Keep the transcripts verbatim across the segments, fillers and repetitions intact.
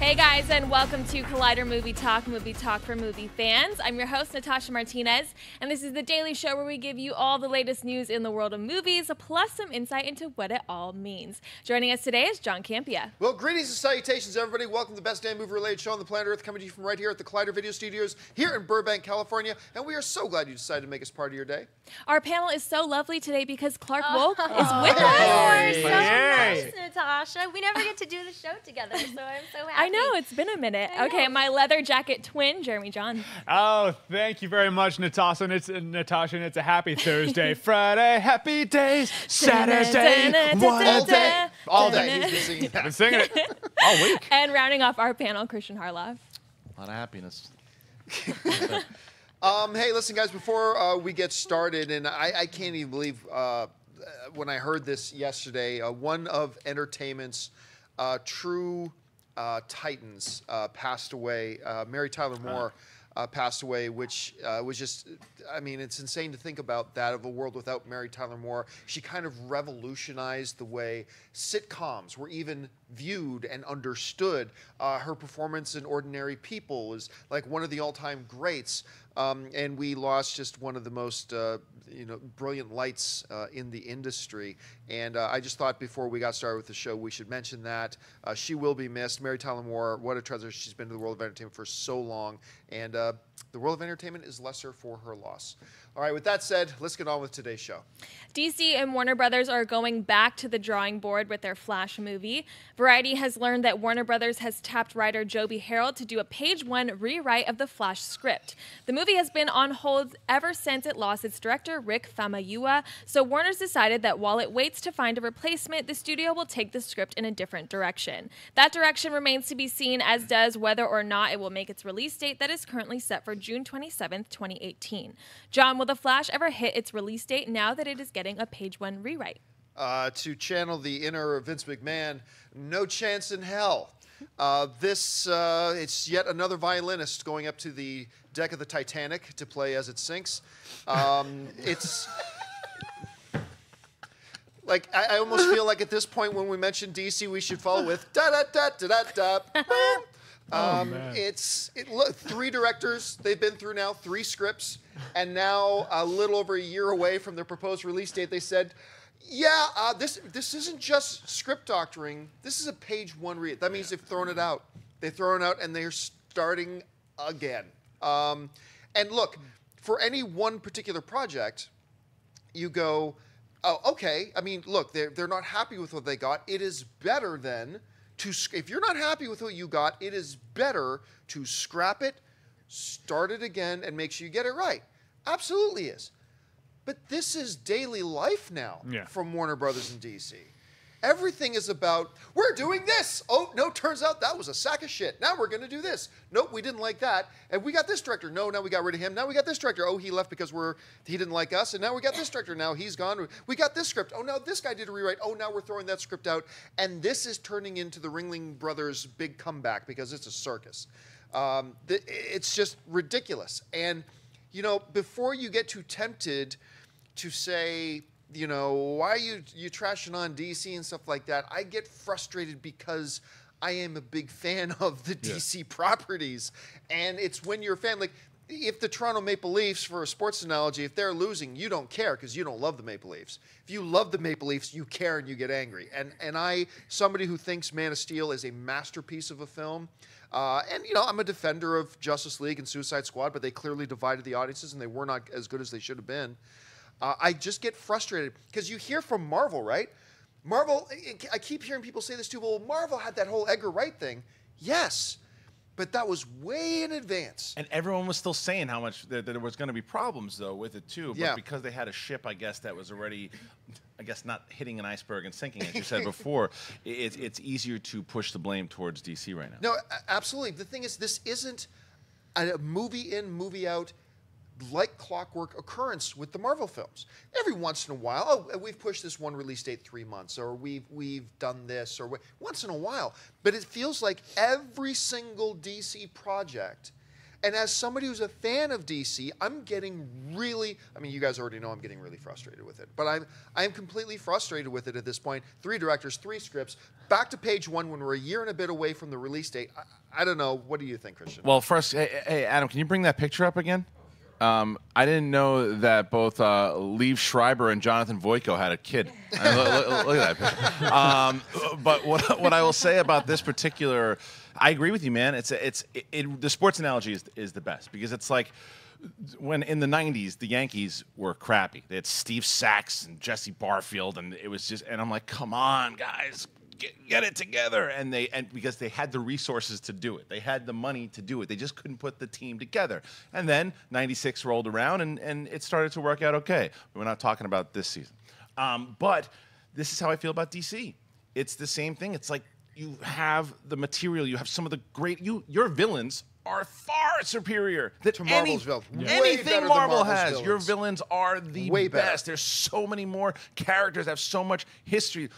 Hey guys, and welcome to Collider Movie Talk, movie talk for movie fans. I'm your host, Natasha Martinez, and this is the daily show where we give you all the latest news in the world of movies, plus some insight into what it all means. Joining us today is John Campea. Well, greetings and salutations, everybody. Welcome to the best damn movie-related show on the planet Earth, coming to you from right here at the Collider Video Studios here in Burbank, California, and we are so glad you decided to make us part of your day. Our panel is so lovely today because Clarke Wolfe oh. is with oh. us. Hey. Hey. So much, Natasha. We never get to do the show together, so I'm so happy. I I know, it's been a minute. Okay, my leather jacket twin, Jeremy Jahns. Oh, thank you very much, Natasha. And it's, uh, Natasha, and it's a happy Thursday. Friday, happy days. Saturday, one all day. All day. He's been singing that. I've been singing it all week. And rounding off our panel, Christian Harloff. A lot of happiness. um, hey, listen, guys, before uh, we get started, and I, I can't even believe uh, when I heard this yesterday, uh, one of entertainment's uh, true... Uh, Titans uh, passed away. Uh, Mary Tyler Moore uh, passed away, which uh, was just, I mean, it's insane to think about that, of a world without Mary Tyler Moore. She kind of revolutionized the way sitcoms were even viewed and understood. Uh, her performance in Ordinary People is like one of the all-time greats. Um, and we lost just one of the most, uh, you know, brilliant lights uh, in the industry. And uh, I just thought before we got started with the show, we should mention that. Uh, she will be missed. Mary Tyler Moore, what a treasure. She's been to the world of entertainment for so long. And uh, the world of entertainment is lesser for her loss. All right, with that said, let's get on with today's show. D C and Warner Brothers are going back to the drawing board with their Flash movie. Variety has learned that Warner Brothers has tapped writer Joby Harold to do a page one rewrite of the Flash script. The movie has been on hold ever since it lost its director, Rick Famuyiwa, so Warner's decided that while it waits to find a replacement, the studio will take the script in a different direction. That direction remains to be seen, as does whether or not it will make its release date that is currently set for June twenty-seventh, twenty eighteen. John, will The Flash ever hit its release date now that it is getting a page one rewrite? Uh, to channel the inner Vince McMahon, no chance in hell. Uh, this, uh, it's yet another violinist going up to the deck of the Titanic to play as it sinks. Um, it's... Like, I, I almost feel like at this point when we mention D C, we should follow with da-da-da-da-da-da. Um, oh, it's it, look, three directors, they've been through now three scripts, and now a little over a year away from their proposed release date, they said, yeah, uh, this this isn't just script doctoring, this is a page one read. That means yeah. they've thrown it out. They've thrown it out and they're starting again. Um, and look, for any one particular project, you go, oh, okay, I mean, look, they're, they're not happy with what they got, it is better than... To, if you're not happy with what you got, it is better to scrap it, start it again, and make sure you get it right. Absolutely is. But this is daily life now yeah. from Warner Brothers and D C. Everything is about, we're doing this. Oh, no, turns out that was a sack of shit. Now we're going to do this. Nope, we didn't like that. And we got this director. No, now we got rid of him. Now we got this director. Oh, he left because we're he didn't like us. And now we got this director. Now he's gone. We got this script. Oh, now this guy did a rewrite. Oh, now we're throwing that script out. And this is turning into the Ringling Brothers' big comeback because it's a circus. Um, th it's just ridiculous. And, you know, before you get too tempted to say... you know, why are you, you trashing on D C and stuff like that? I get frustrated because I am a big fan of the yeah. D C properties. And it's when you're a fan, like, if the Toronto Maple Leafs, for a sports analogy, if they're losing, you don't care because you don't love the Maple Leafs. If you love the Maple Leafs, you care and you get angry. And, and I, somebody who thinks Man of Steel is a masterpiece of a film, uh, and, you know, I'm a defender of Justice League and Suicide Squad, but they clearly divided the audiences and they were not as good as they should have been. Uh, I just get frustrated because you hear from Marvel, right? Marvel, I, I keep hearing people say this too, well, Marvel had that whole Edgar Wright thing. Yes, but that was way in advance. And everyone was still saying how much that, that there was going to be problems, though, with it, too. But yeah. because they had a ship, I guess, that was already, I guess, not hitting an iceberg and sinking, as you said before, it, it's easier to push the blame towards D C right now. No, absolutely. The thing is, this isn't a movie in, movie out, like clockwork occurrence with the Marvel films. Every once in a while, oh, we've pushed this one release date three months, or we've we've done this, or once in a while. But it feels like every single D C project And as somebody who's a fan of D C, I'm getting really, I mean, you guys already know I'm getting really frustrated with it, but I'm, I'm completely frustrated with it at this point. Three directors, three scripts, back to page one when we're a year and a bit away from the release date. I, I don't know. What do you think, Christian? Well, first, hey, hey Adam, can you bring that picture up again? Um, I didn't know that both uh, Liev Schreiber and Jonathan Voico had a kid. I mean, look, look, look at that. Um, but what, what I will say about this particular, I agree with you, man. It's it's it, it, the sports analogy is is the best, because it's like when in the nineties the Yankees were crappy. They had Steve Sachs and Jesse Barfield, and it was just, and I'm like, come on, guys. Get, get it together, and they and because they had the resources to do it, they had the money to do it, they just couldn't put the team together. And then ninety-six rolled around, and and it started to work out okay. We're not talking about this season, um, but this is how I feel about D C. It's the same thing. It's like you have the material, you have some of the great you your villains are far superior that to Marvel's villains. Yeah. Anything Marvel has, villains. Your villains are the way best. Better. There's so many more characters that have so much history.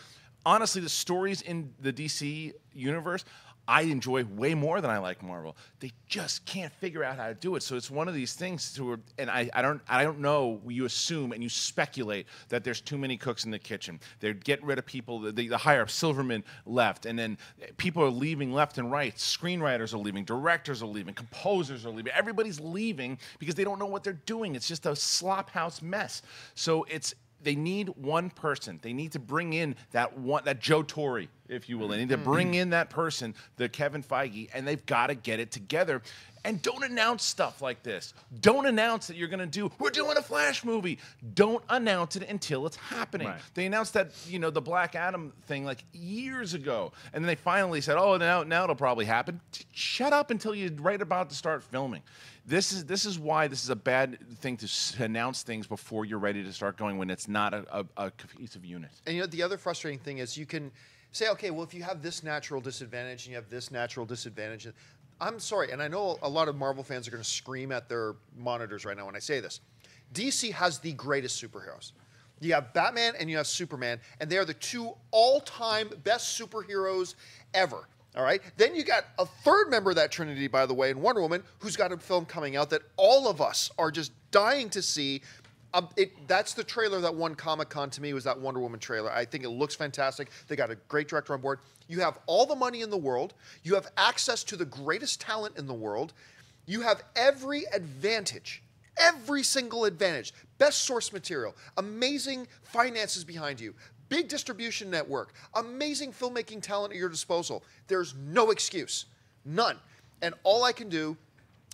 Honestly, the stories in the D C universe, I enjoy way more than I like Marvel. They just can't figure out how to do it. So it's one of these things to, and I, I don't, I don't know. You assume and you speculate that there's too many cooks in the kitchen. They're getting rid of people. The, the higher up Silverman left, and then people are leaving left and right. Screenwriters are leaving, directors are leaving, composers are leaving. Everybody's leaving because they don't know what they're doing. It's just a slop house mess. So it's. They need one person. They need to bring in that one, that Joe Torre, if you will. They need to bring in that person, the Kevin Feige, and they've got to get it together. And don't announce stuff like this. Don't announce that you're going to do, we're doing a Flash movie. Don't announce it until it's happening. Right. They announced that, you know, the Black Adam thing like years ago. And then they finally said, oh, now, now it'll probably happen. Shut up until you're right about to start filming. This is, this is why this is a bad thing to s announce things before you're ready to start going, when it's not a, a, a cohesive unit. And you know, the other frustrating thing is you can say, okay, well, if you have this natural disadvantage and you have this natural disadvantage, I'm sorry, and I know a lot of Marvel fans are going to scream at their monitors right now when I say this. D C has the greatest superheroes. You have Batman and you have Superman, and they are the two all-time best superheroes ever. All right? Then you got a third member of that trinity, by the way, in Wonder Woman, who's got a film coming out that all of us are just dying to see. Um, it, that's the trailer that won Comic-Con to me, was that Wonder Woman trailer. I think it looks fantastic. They got a great director on board. You have all the money in the world. You have access to the greatest talent in the world. You have every advantage, every single advantage, best source material, amazing finances behind you, big distribution network, amazing filmmaking talent at your disposal. There's no excuse, none. And all I can do,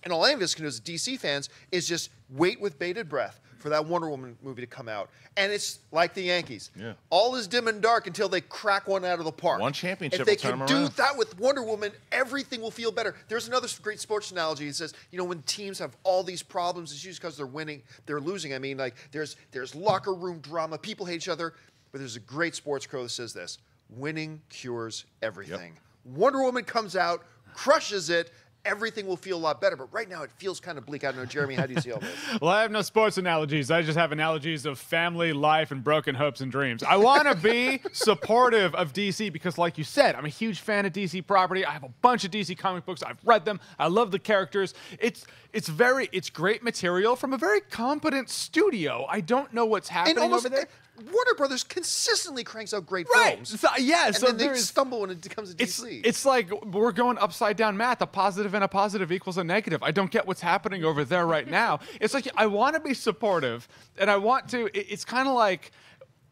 and all any of us can do as D C fans, is just wait with bated breath for that Wonder Woman movie to come out. And it's like the Yankees. Yeah. All is dim and dark until they crack one out of the park. One championship. If they can do around. that with Wonder Woman, everything will feel better. There's another great sports analogy that says, you know, when teams have all these problems, it's usually because they're winning, they're losing. I mean, like, there's, there's locker room drama, people hate each other, but there's a great sports crow that says this, winning cures everything. Yep. Wonder Woman comes out, crushes it, everything will feel a lot better, but right now it feels kind of bleak. I don't know, Jeremy, how do you see all this? Well, I have no sports analogies. I just have analogies of family, life, and broken hopes and dreams. I want to be supportive of D C because, like you said, I'm a huge fan of D C property. I have a bunch of D C comic books. I've read them. I love the characters. It's it's very it's great material from a very competent studio. I don't know what's happening almost, over there. Warner Brothers consistently cranks out great right. films. So, yeah, and so then they stumble when it comes to it's, D C. It's like we're going upside down math. A positive and a positive equals a negative. I don't get what's happening over there right now. It's like I want to be supportive, and I want to. It, it's kind of like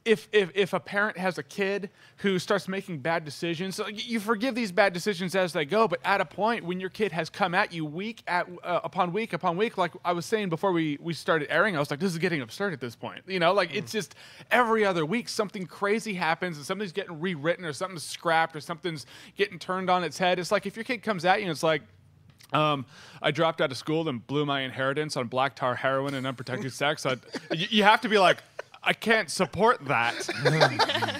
if, if if a parent has a kid who starts making bad decisions. So you forgive these bad decisions as they go, but at a point when your kid has come at you week at uh, upon week upon week, like I was saying before we we started airing, I was like, this is getting absurd at this point. You know, like mm. it's just every other week something crazy happens, and something's getting rewritten, or something's scrapped, or something's getting turned on its head. It's like if your kid comes at you, and it's like, Um, I dropped out of school and blew my inheritance on black tar heroin and unprotected sex. So you, you have to be like, I can't support that.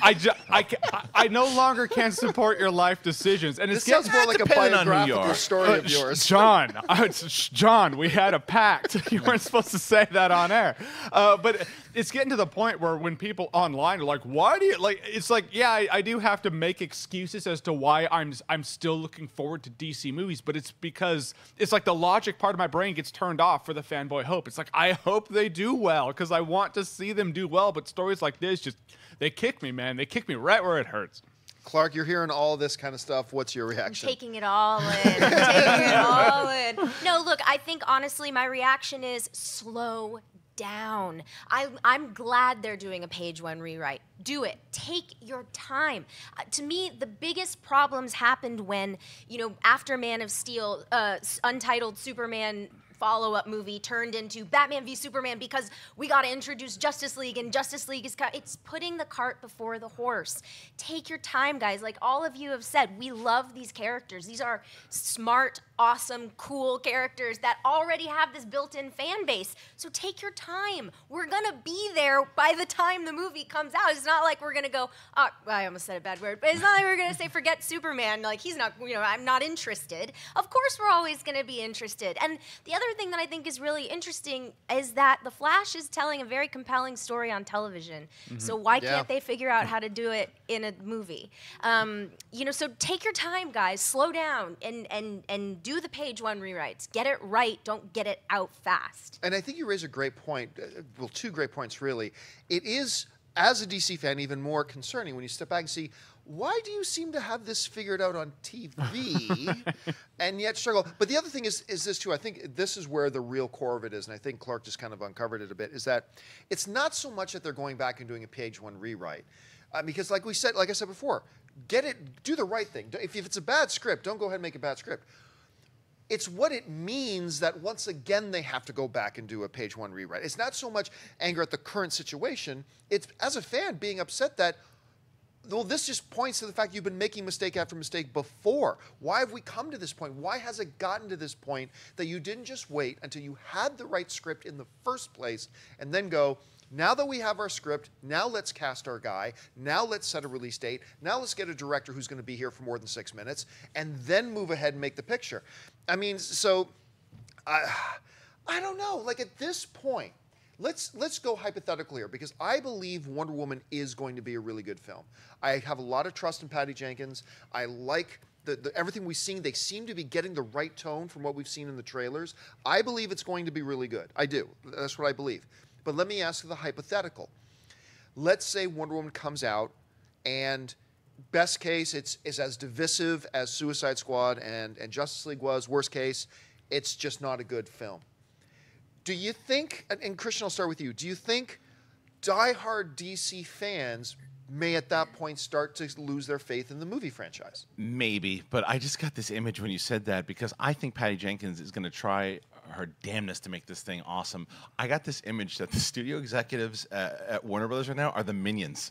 I, ju I, can I no longer can support your life decisions. And it sounds more like a biographical story uh, of yours. John, I, John, we had a pact. You weren't supposed to say that on air. Uh, but it's getting to the point where when people online are like, why do you, like, it's like, yeah, I, I do have to make excuses as to why I'm, I'm still looking forward to D C movies. But it's because it's like the logic part of my brain gets turned off for the fanboy hope. It's like, I hope they do well because I want to see them do well. Well, but stories like this just, they kick me, man. They kick me right where it hurts. Clarke, you're hearing all this kind of stuff. What's your reaction? I'm taking it all in. taking it all in. No, look, I think honestly my reaction is slow down. I, I'm glad they're doing a page one rewrite. Do it. Take your time. Uh, to me, the biggest problems happened when, you know, after Man of Steel, uh, Untitled Superman follow-up movie turned into Batman v Superman because we got to introduce Justice League and Justice League is, it's putting the cart before the horse. Take your time, guys. Like all of you have said, we love these characters. These are smart, awesome, cool characters that already have this built-in fan base. So take your time. We're gonna be there by the time the movie comes out. It's not like we're gonna go, oh, well, I almost said a bad word, but it's not like we're gonna say, forget Superman. Like he's not, you know, I'm not interested. Of course we're always gonna be interested. And the other thing that I think is really interesting is that The Flash is telling a very compelling story on television. Mm-hmm. So why yeah. can't they figure out how to do it in a movie? Um, you know, so take your time, guys. Slow down and and and do the page one rewrites. Get it right. Don't get it out fast. And I think you raise a great point. Well, two great points, really. It is, as a D C fan, even more concerning when you step back and see, why do you seem to have this figured out on T V and yet struggle? But the other thing is, is this too, I think this is where the real core of it is, and I think Clarke just kind of uncovered it a bit, is that it's not so much that they're going back and doing a page one rewrite. Uh, because like we said, like I said before, get it, do the right thing. If, if it's a bad script, don't go ahead and make a bad script. It's what it means that once again they have to go back and do a page one rewrite. It's not so much anger at the current situation, it's as a fan being upset that, well, this just points to the fact you've been making mistake after mistake before. Why have we come to this point? Why has it gotten to this point that you didn't just wait until you had the right script in the first place and then go, now that we have our script, now let's cast our guy, now let's set a release date, now let's get a director who's going to be here for more than six minutes, and then move ahead and make the picture. I mean, so, I, I don't know. Like, at this point, let's, let's go hypothetical here, because I believe Wonder Woman is going to be a really good film. I have a lot of trust in Patty Jenkins. I like the, the, everything we've seen. They seem to be getting the right tone from what we've seen in the trailers. I believe it's going to be really good. I do. That's what I believe. But let me ask you the hypothetical. Let's say Wonder Woman comes out, and best case, it's, it's as divisive as Suicide Squad and, and Justice League was. Worst case, it's just not a good film. Do you think, and Christian, I'll start with you, do you think diehard D C fans may at that point start to lose their faith in the movie franchise? Maybe, but I just got this image when you said that, because I think Patty Jenkins is going to try her damnness to make this thing awesome. I got this image that the studio executives at, at Warner Brothers right now are the minions.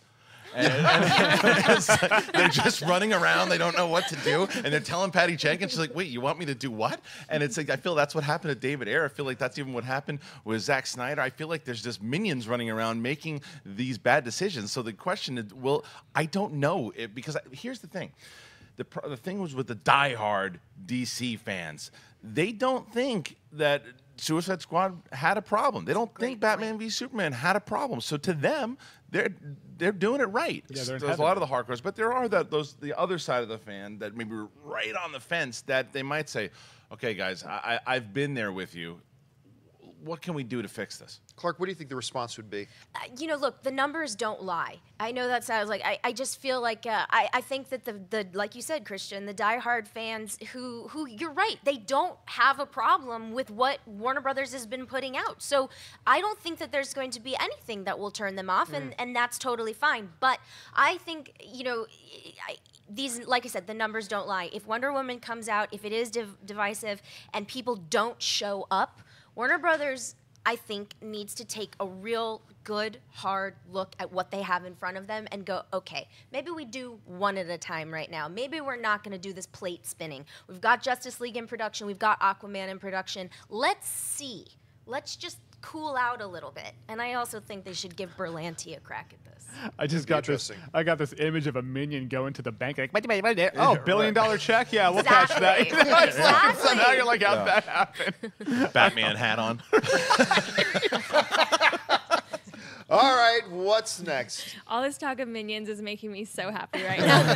And, and it's like, they're just running around. They don't know what to do. And they're telling Patty Jenkins, she's like, wait, you want me to do what? And it's like, I feel that's what happened to David Ayer. I feel like that's even what happened with Zack Snyder. I feel like there's just minions running around making these bad decisions. So the question is, well, I don't know. It, because I, here's the thing. The, pro the thing was with the diehard D C fans. They don't think that Suicide Squad had a problem. They don't think Batman v Superman had a problem. So to them, they're they're doing it right. Yeah, there's a lot of the hardcores, but there are that those the other side of the fan that maybe were right on the fence that they might say, okay, guys, I, I've been there with you. What can we do to fix this? Clarke, what do you think the response would be? Uh, you know, look, the numbers don't lie. I know that sounds like, I, I just feel like, uh, I, I think that the, the, like you said, Christian, the diehard fans who, who, you're right, they don't have a problem with what Warner Brothers has been putting out. So I don't think that there's going to be anything that will turn them off, mm. and, and that's totally fine. But I think, you know, I, these, like I said, the numbers don't lie. If Wonder Woman comes out, if it is div divisive and people don't show up, Warner Brothers, I think, needs to take a real good, hard look at what they have in front of them and go, okay, maybe we do one at a time right now. Maybe we're not going to do this plate spinning. We've got Justice League in production. We've got Aquaman in production. Let's see. Let's just cool out a little bit. And I also think they should give Berlanti a crack at this. I just got this. I got this image of a minion going to the bank. Like, what, what, what, what, oh, billion dollar check? Yeah, we'll exactly. catch that. You know, it's exactly. like, so now you're like, how'd yeah. that happen? Batman hat on. All right, what's next? All this talk of minions is making me so happy right now.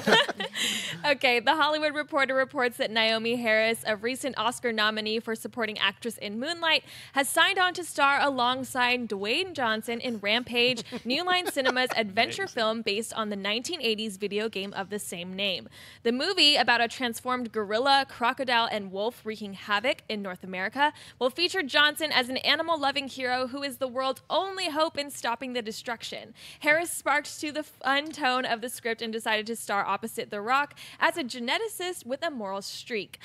Okay, The Hollywood Reporter reports that Naomie Harris, a recent Oscar nominee for supporting actress in Moonlight, has signed on to star alongside Dwayne Johnson in Rampage, New Line Cinema's adventure film based on the nineteen eighties video game of the same name. The movie, about a transformed gorilla, crocodile, and wolf wreaking havoc in North America, will feature Johnson as an animal-loving hero who is the world's only hope in stopping the destruction. Harris sparked to the fun tone of the script and decided to star opposite The Rock as a geneticist with a moral streak.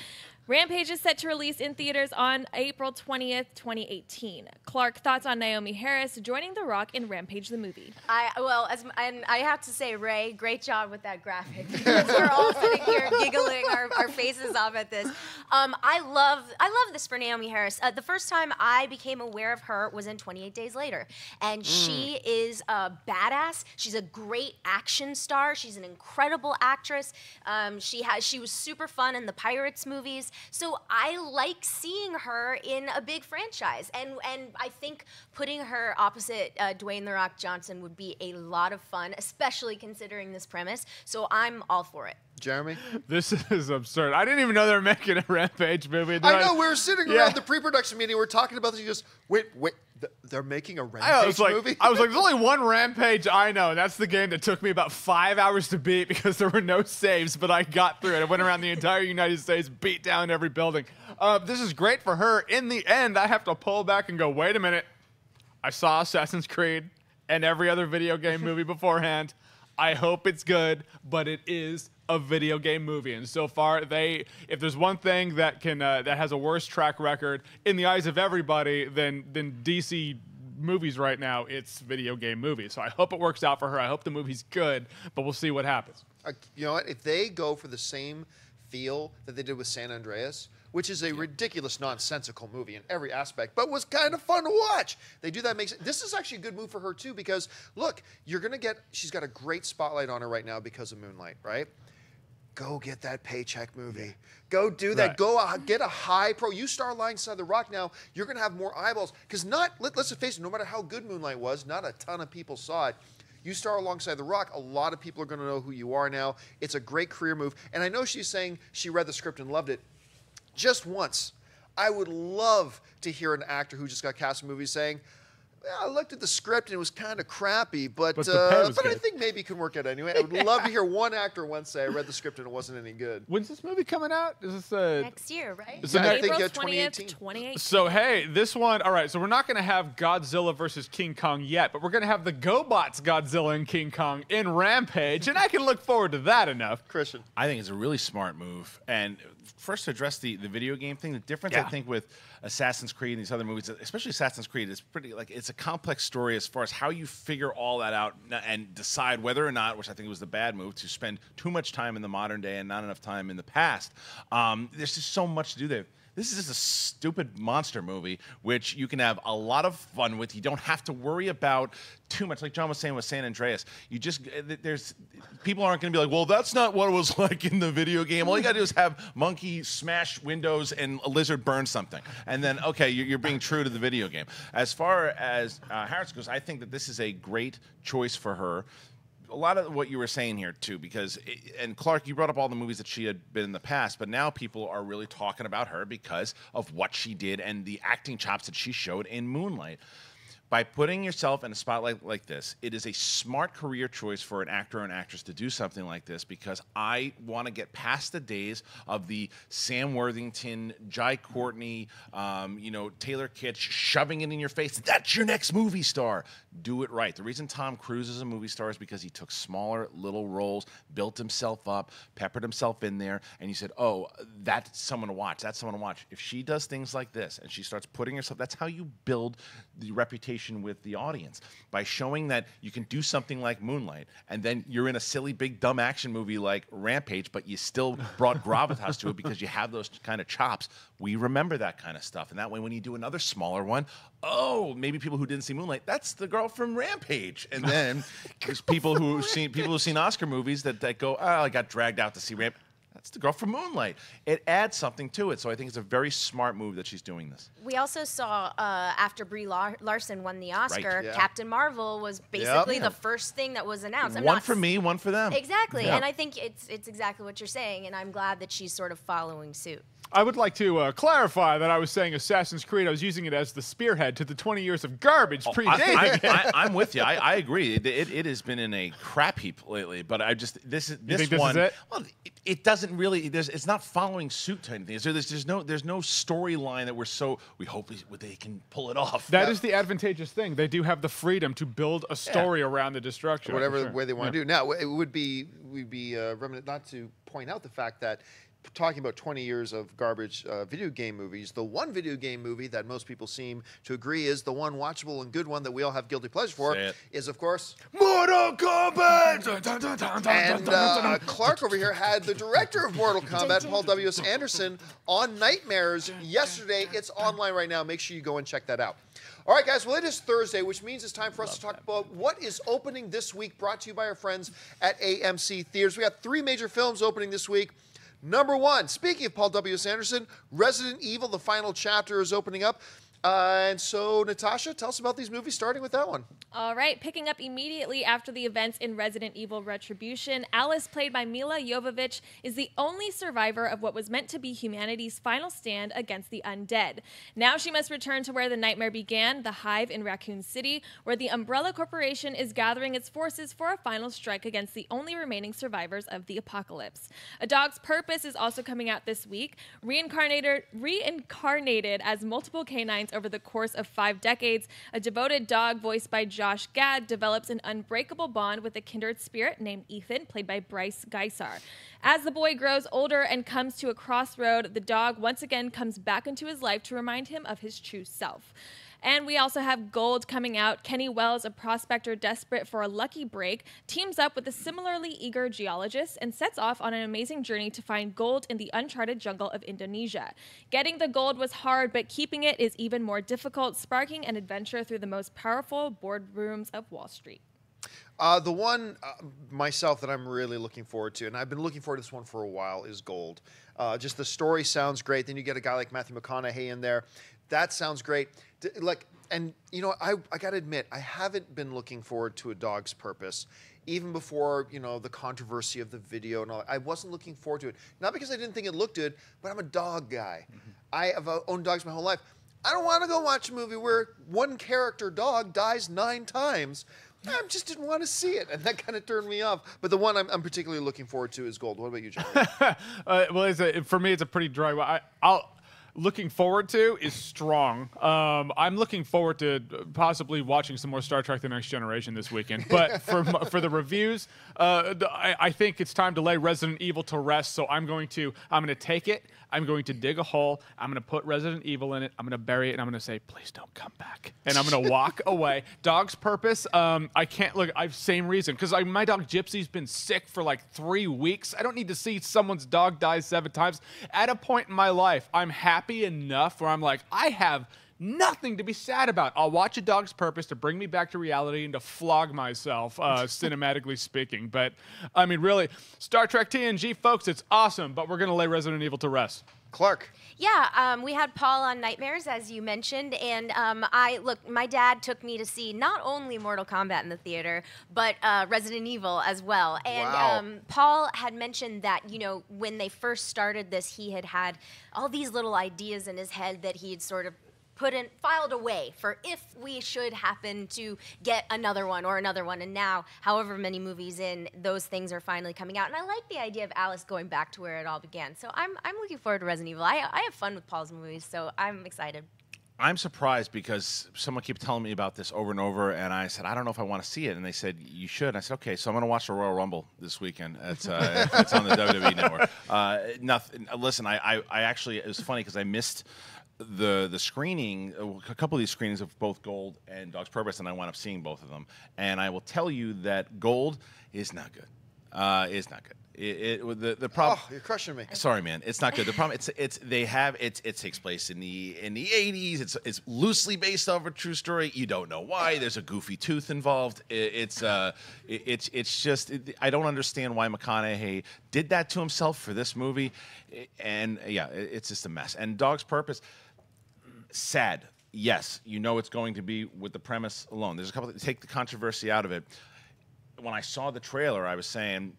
Rampage is set to release in theaters on April twentieth, twenty eighteen. Clarke, thoughts on Naomie Harris joining The Rock in Rampage the movie? I well, as, and I have to say, Ray, great job with that graphic. We're all sitting here giggling our, our faces off at this. Um, I love, I love this for Naomie Harris. Uh, the first time I became aware of her was in twenty-eight days later, and mm. she is a badass. She's a great action star. She's an incredible actress. Um, she has, she was super fun in the Pirates movies. So I like seeing her in a big franchise, and and I think putting her opposite uh, Dwayne The Rock Johnson would be a lot of fun, especially considering this premise. So I'm all for it. Jeremy? This is absurd. I didn't even know they were making a Rampage movie. I know, we were sitting yeah. around the pre-production meeting, we were talking about this, and you just, wait, wait, th they're making a Rampage I was like, movie? I was like, there's only one Rampage I know, and that's the game that took me about five hours to beat because there were no saves, but I got through it. I went around the entire United States, beat down every building. Uh, this is great for her. In the end, I have to pull back and go, wait a minute, I saw Assassin's Creed and every other video game movie beforehand. I hope it's good, but it is a video game movie, and so far they if there's one thing that can uh, that has a worse track record in the eyes of everybody than than D C movies right now, it's video game movies. So I hope it works out for her. I hope the movie's good, but we'll see what happens. Uh, you know what, if they go for the same feel that they did with San Andreas, which is a ridiculous, nonsensical movie in every aspect, but was kind of fun to watch. They do that. Makes it, this is actually a good move for her too, because look, you're gonna get. She's got a great spotlight on her right now because of Moonlight, right? Go get that paycheck movie. Yeah. Go do that. Right. Go uh, get a high pro. You star alongside The Rock now, you're gonna have more eyeballs. Because not, let, let's face it, no matter how good Moonlight was, not a ton of people saw it. You star alongside The Rock, a lot of people are gonna know who you are now. It's a great career move. And I know she's saying she read the script and loved it. Just once, I would love to hear an actor who just got cast in movies saying, I looked at the script and it was kind of crappy, but but, uh, but I think maybe it can work out anyway. I would yeah. love to hear one actor once say, I read the script and it wasn't any good. When's this movie coming out? Is this uh, next year, right? Is yeah, I think uh, twenty eighteen. So hey, this one. All right, so we're not going to have Godzilla versus King Kong yet, but we're going to have the GoBots Godzilla and King Kong in Rampage, and I can look forward to that enough. Christian, I think it's a really smart move. And first to address the the video game thing, the difference yeah. I think with Assassin's Creed and these other movies, especially Assassin's Creed, is pretty like it's a complex story as far as how you figure all that out and decide whether or not, which I think was the bad move, to spend too much time in the modern day and not enough time in the past. Um, there's just so much to do there. This is just a stupid monster movie, which you can have a lot of fun with. You don't have to worry about too much. Like John was saying with San Andreas, you just there's people aren't going to be like, well, that's not what it was like in the video game. All you got to do is have monkey smash windows and a lizard burn something, and then okay, you're being true to the video game. As far as uh, Harris goes, I think that this is a great choice for her. A lot of what you were saying here too, because it, and Clarke, you brought up all the movies that she had been in the past, but now people are really talking about her because of what she did and the acting chops that she showed in Moonlight. By putting yourself in a spotlight like this, it is a smart career choice for an actor or an actress to do something like this, because I want to get past the days of the Sam Worthington, Jai Courtney, um, you know, Taylor Kitsch shoving it in your face. That's your next movie star. Do it right. The reason Tom Cruise is a movie star is because he took smaller, little roles, built himself up, peppered himself in there, and he said, oh, that's someone to watch. That's someone to watch. If she does things like this and she starts putting herself, that's how you build the reputation communication with the audience by showing that you can do something like Moonlight, and then you're in a silly, big, dumb action movie like Rampage, but you still brought gravitas to it because you have those kind of chops. We remember that kind of stuff, and that way when you do another smaller one, oh, maybe people who didn't see Moonlight, that's the girl from Rampage. And then there's people who've seen people who've seen Oscar movies that, that go, oh, I got dragged out to see Rampage. That's the girl from Moonlight. It adds something to it, so I think it's a very smart move that she's doing this. We also saw, uh, after Brie Larson won the Oscar, right. yeah. Captain Marvel was basically yep. the first thing that was announced. I'm one for me, one for them. Exactly, yeah. and I think it's, it's exactly what you're saying, and I'm glad that she's sort of following suit. I would like to uh, clarify that I was saying Assassin's Creed. I was using it as the spearhead to the twenty years of garbage oh, predating. I, I, I, I'm with you. I, I agree. It, it, it has been in a crap heap lately. But I just this is this, this one. Is it? Well, it, it doesn't really. There's, it's not following suit to anything. So there's, there's no there's no storyline that we're so we hope they can pull it off. That yeah. is the advantageous thing. They do have the freedom to build a story yeah. around the destruction, whatever sure. way they want yeah. to do. Now it would be would be uh, remnant not to point out the fact that. Talking about twenty years of garbage uh, video game movies, the one video game movie that most people seem to agree is the one watchable and good one that we all have guilty pleasure for is, of course, Mortal Kombat! And uh, Clarke over here had the director of Mortal Kombat, Paul W S Anderson, on Nightmares yesterday. It's online right now. Make sure you go and check that out. All right, guys, well, it is Thursday, which means it's time for us Love to talk that. about what is opening this week, brought to you by our friends at A M C Theaters. We got three major films opening this week. Number one, speaking of Paul W S Anderson, Resident Evil, the final chapter is opening up. Uh, and so, Natasha, tell us about these movies, starting with that one. All right, picking up immediately after the events in Resident Evil Retribution, Alice, played by Mila Jovovich, is the only survivor of what was meant to be humanity's final stand against the undead. Now she must return to where the nightmare began, the Hive in Raccoon City, where the Umbrella Corporation is gathering its forces for a final strike against the only remaining survivors of the apocalypse. A Dog's Purpose is also coming out this week, reincarnated, reincarnated as multiple canines over the course of five decades, a devoted dog voiced by Josh Gad develops an unbreakable bond with a kindred spirit named Ethan, played by Bryce Geisar. As the boy grows older and comes to a crossroad, the dog once again comes back into his life to remind him of his true self. And we also have Gold coming out. Kenny Wells, a prospector desperate for a lucky break, teams up with a similarly eager geologist and sets off on an amazing journey to find gold in the uncharted jungle of Indonesia. Getting the gold was hard, but keeping it is even more difficult, sparking an adventure through the most powerful boardrooms of Wall Street. Uh, the one, uh, myself, that I'm really looking forward to, and I've been looking forward to this one for a while, is Gold. Uh, just the story sounds great. Then you get a guy like Matthew McConaughey in there. That sounds great. D like, and you know, I, I gotta admit, I haven't been looking forward to A Dog's Purpose, even before, you know, the controversy of the video and all that. I wasn't looking forward to it. Not because I didn't think it looked good, but I'm a dog guy. Mm-hmm. I have owned dogs my whole life. I don't wanna go watch a movie where one character dog dies nine times. I just didn't want to see it, and that kind of turned me off. But the one I'm, I'm particularly looking forward to is Gold. What about you, Jeremy? uh, well, it's a, for me, it's a pretty dry one. I, I'll... Looking forward to is strong. Um, I'm looking forward to possibly watching some more Star Trek: The Next Generation this weekend. But for for the reviews, uh, I, I think it's time to lay Resident Evil to rest. So I'm going to I'm going to take it. I'm going to dig a hole. I'm going to put Resident Evil in it. I'm going to bury it, and I'm going to say, please don't come back. And I'm going to walk away. Dog's Purpose. Um, I can't look. I've same reason because my dog Gypsy's been sick for like three weeks. I don't need to see someone's dog die seven times. At a point in my life, I'm happy. enough where I'm like, I have nothing to be sad about. I'll watch A Dog's Purpose to bring me back to reality and to flog myself, uh, cinematically speaking. But, I mean, really, Star Trek T N G, folks, it's awesome, but we're going to lay Resident Evil to rest. Clarke. Yeah, um, we had Paul on Nightmares, as you mentioned, and um, I look. My dad took me to see not only Mortal Kombat in the theater, but uh, Resident Evil as well. And wow. um, Paul had mentioned that, you know, when they first started this, he had had all these little ideas in his head that he had sort of put in, filed away for if we should happen to get another one or another one. And now, however many movies in, those things are finally coming out. And I like the idea of Alice going back to where it all began. So I'm, I'm looking forward to Resident Evil. I, I have fun with Paul's movies, so I'm excited. I'm surprised because someone keeps telling me about this over and over, and I said, I don't know if I want to see it. And they said, you should. And I said, okay, so I'm going to watch the Royal Rumble this weekend. It's, uh, it's on the W W E Network. Uh, nothing, listen, I, I, I actually, it was funny because I missed the the screening, a couple of these screenings of both Gold and Dog's Purpose, and I wound up seeing both of them. And I will tell you that Gold is not good. Uh, is not good. It, it the the problem. Oh, you're crushing me. Sorry, man. It's not good. The problem. It's it's they have it's it takes place in the in the eighties. It's it's loosely based off a true story. You don't know why. There's a goofy tooth involved. It, it's uh it, it's it's just it, I don't understand why McConaughey did that to himself for this movie, and yeah, it, it's just a mess. And Dog's Purpose, sad. Yes, you know it's going to be with the premise alone. There's a couple that take the controversy out of it. When I saw the trailer, I was saying,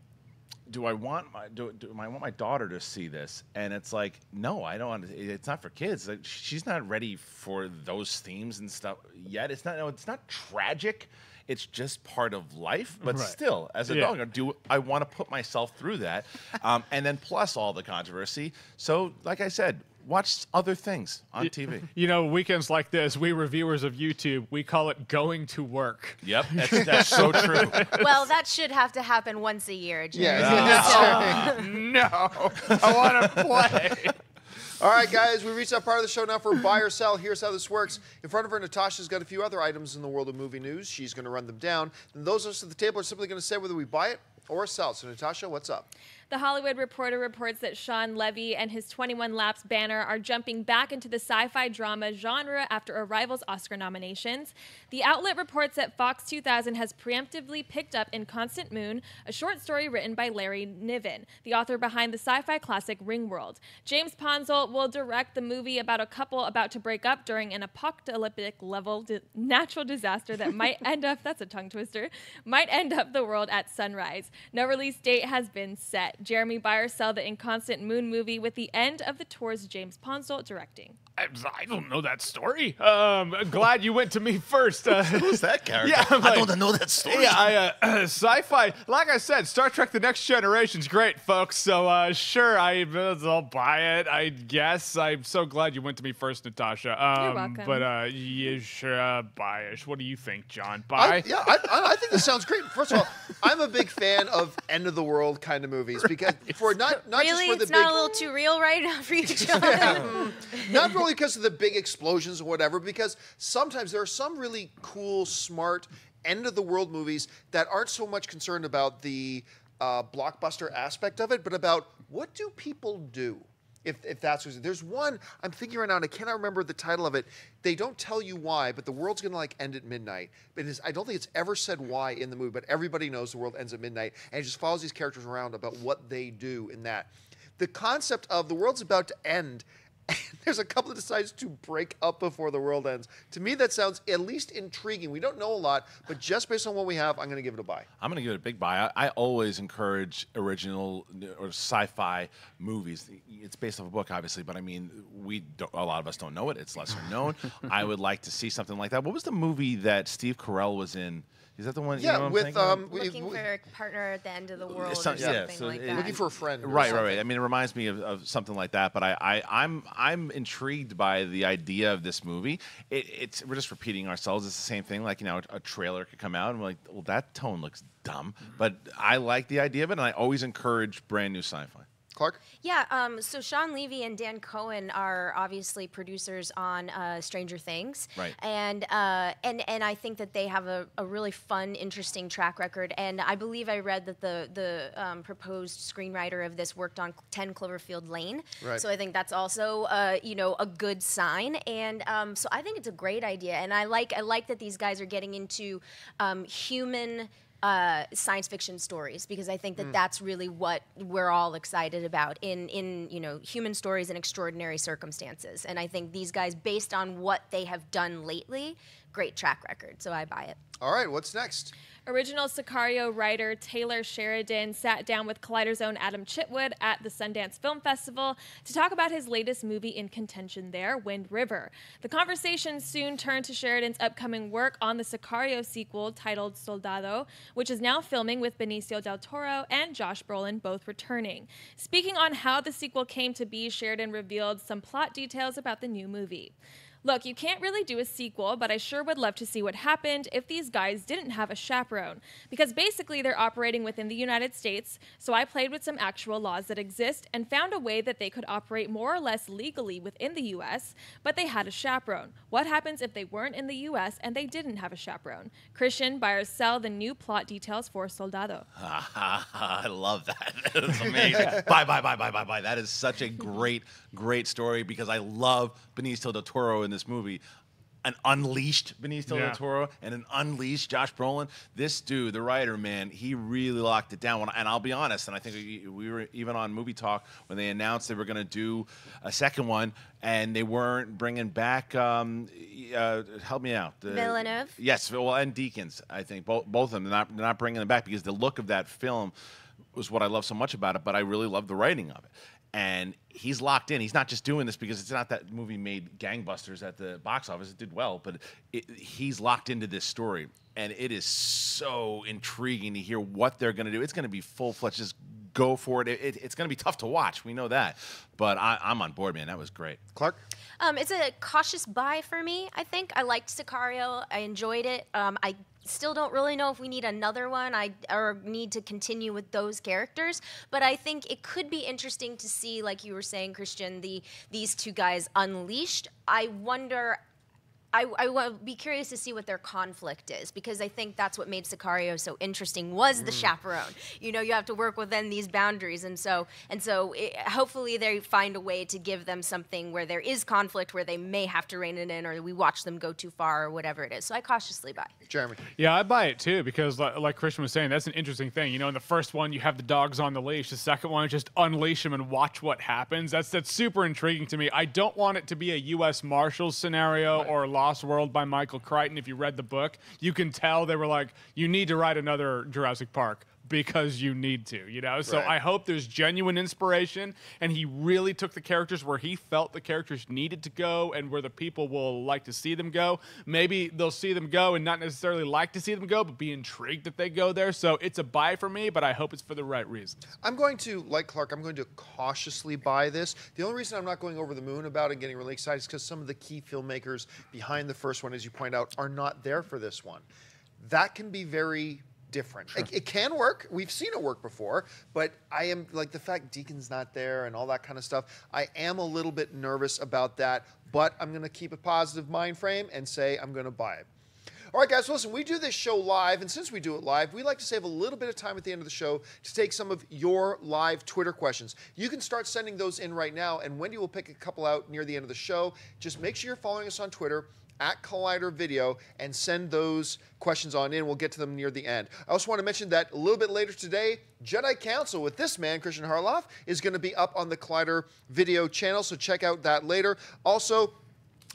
do I want my do, do I want my daughter to see this? And it's like, no, I don't. It's not for kids. Like, she's not ready for those themes and stuff yet. It's not. No, it's not tragic. It's just part of life. But right. still, as a yeah. dog, do I want to put myself through that? um, and then plus all the controversy. So, like I said, watch other things on T V. You know, weekends like this, we reviewers of YouTube, we call it going to work. Yep, that's, that's so true. Well, that should have to happen once a year, James. Yeah. No. Oh. No, I want to play. All right, guys, we reached that part of the show now for Buy or Sell. Here's how this works. In front of her, Natasha's got a few other items in the world of movie news. She's going to run them down. And those of us at the table are simply going to say whether we buy it or sell. So, Natasha, what's up? The Hollywood Reporter reports that Sean Levy and his twenty-one laps banner are jumping back into the sci-fi drama genre after a rival's Oscar nominations. The outlet reports that Fox two thousand has preemptively picked up Inconstant Moon, a short story written by Larry Niven, the author behind the sci-fi classic Ringworld. James Ponsoldt will direct the movie about a couple about to break up during an apocalyptic-level di- natural disaster that might end up, that's a tongue twister, might end up the world at sunrise. No release date has been set. Jeremy, buy or sell the Inconstant Moon movie with the end of the tour's James Ponsoldt directing? I, I don't know that story. Um, glad you went to me first. Uh, Who's that character? Yeah, like, I don't know that story. Yeah, I, uh, uh, sci-fi. Like I said, Star Trek: The Next Generation's great, folks. So uh, sure, I, I'll buy it. I guess. I'm so glad you went to me first, Natasha. Um, You're welcome. But uh, yeah, sure, uh, buy it. What do you think, John? Buy? I, yeah, I, I think this sounds great. First of all, I'm a big fan of end of the world kind of movies. Because for not, not really, just for the it's big, not a little too real right now for you, John. Yeah. Not really because of the big explosions or whatever. Because sometimes there are some really cool, smart end of the world movies that aren't so much concerned about the uh, blockbuster aspect of it, but about what do people do if if that's what it is. There's one I'm thinking right now, and I cannot remember the title of it. They don't tell you why, but the world's gonna like end at midnight. But I don't think it's ever said why in the movie, but everybody knows the world ends at midnight, and it just follows these characters around about what they do in that. The concept of the world's about to end, and there's a couple that decides to break up before the world ends. To me, that sounds at least intriguing. We don't know a lot, but just based on what we have, I'm going to give it a buy. I'm going to give it a big buy. I, I always encourage original or sci-fi movies. It's based off a book, obviously, but I mean, we don't, a lot of us don't know it. It's lesser known. I would like to see something like that. What was the movie that Steve Carell was in? Is that the one? Yeah, you know with um, we, looking we, for a partner at the end of the world, some, or something yeah, so like it, that. Looking for a friend, right, right, right. I mean, it reminds me of, of something like that. But I, I, I'm, I'm intrigued by the idea of this movie. It, it's we're just repeating ourselves. It's the same thing. Like you know, a, a trailer could come out and we're like, well, that tone looks dumb. But I like the idea of it, and I always encourage brand new sci-fi. Clarke? Yeah, um, so Sean Levy and Dan Cohen are obviously producers on uh, Stranger Things. Right. And, uh, and, and I think that they have a, a really fun, interesting track record. And I believe I read that the, the um, proposed screenwriter of this worked on ten Cloverfield Lane. Right. So I think that's also, uh, you know, a good sign. And um, so I think it's a great idea. And I like, I like that these guys are getting into um, human... Uh, science fiction stories, because I think that mm. that's really what we're all excited about in in you know human stories in extraordinary circumstances. And I think these guys, based on what they have done lately, great track record. So I buy it. All right, what's next? Original Sicario writer Taylor Sheridan sat down with Collider's own Adam Chitwood at the Sundance Film Festival to talk about his latest movie in contention there, Wind River. The conversation soon turned to Sheridan's upcoming work on the Sicario sequel titled Soldado, which is now filming with Benicio Del Toro and Josh Brolin both returning. Speaking on how the sequel came to be, Sheridan revealed some plot details about the new movie. Look, you can't really do a sequel, but I sure would love to see what happened if these guys didn't have a chaperone. Because basically they're operating within the United States, so I played with some actual laws that exist and found a way that they could operate more or less legally within the U S, but they had a chaperone. What happens if they weren't in the U S and they didn't have a chaperone? Christian, buy or sell the new plot details for Soldado. I love that. That is amazing. Bye, bye, bye, bye, bye, bye. That is such a great, great story because I love Benicio Del Toro in this movie. An unleashed Benicio yeah. Del Toro and an unleashed Josh Brolin. This dude, the writer, man, he really locked it down. And I'll be honest, and I think we were even on Movie Talk when they announced they were going to do a second one, and they weren't bringing back, um, uh, help me out. The, Villeneuve. Yes, well, and Deakins, I think. Both, both of them, they're not, they're not bringing them back because the look of that film was what I love so much about it, but I really love the writing of it. And he's locked in. He's not just doing this because it's not that movie made gangbusters at the box office. It did well, but it, he's locked into this story. And it is so intriguing to hear what they're going to do. It's going to be full-fledged. Just go for it. it, it it's going to be tough to watch. We know that. But I, I'm on board, man. That was great. Clarke? Um, it's a cautious buy for me, I think. I liked Sicario. I enjoyed it. Um, I still don't really know if we need another one I or need to continue with those characters, but I think it could be interesting to see, like you were saying, Christian, the these two guys unleashed. I wonder, I, I will be curious to see what their conflict is, because I think that's what made Sicario so interesting was the mm. chaperone. You know, you have to work within these boundaries, and so and so it, hopefully they find a way to give them something where there is conflict, where they may have to rein it in, or we watch them go too far, or whatever it is. So I cautiously buy. Jeremy. Yeah, I buy it too, because like, like Christian was saying, that's an interesting thing. You know, in the first one, you have the dogs on the leash. The second one, just unleash them and watch what happens. That's that's super intriguing to me. I don't want it to be a U S Marshals scenario right. or Lost World by Michael Crichton. If you read the book, you can tell they were like, you need to write another Jurassic Park because you need to, you know? So right. I hope there's genuine inspiration, and he really took the characters where he felt the characters needed to go and where the people will like to see them go. Maybe they'll see them go and not necessarily like to see them go, but be intrigued that they go there. So it's a buy for me, but I hope it's for the right reasons. I'm going to, like Clarke, I'm going to cautiously buy this. The only reason I'm not going over the moon about it and getting really excited is because some of the key filmmakers behind the first one, as you point out, are not there for this one. That can be very different. Sure. It, it can work. We've seen it work before, but I am, like, the fact Deacon's not there and all that kind of stuff, I am a little bit nervous about that, but I'm going to keep a positive mind frame and say I'm going to buy it. All right, guys, so listen, we do this show live, and since we do it live, we like to save a little bit of time at the end of the show to take some of your live Twitter questions. You can start sending those in right now, and Wendy will pick a couple out near the end of the show. Just make sure you're following us on Twitter, at Collider Video, and send those questions on in. We'll get to them near the end. I also want to mention that a little bit later today, Jedi Council with this man, Christian Harloff, is going to be up on the Collider Video channel, so check out that later. Also,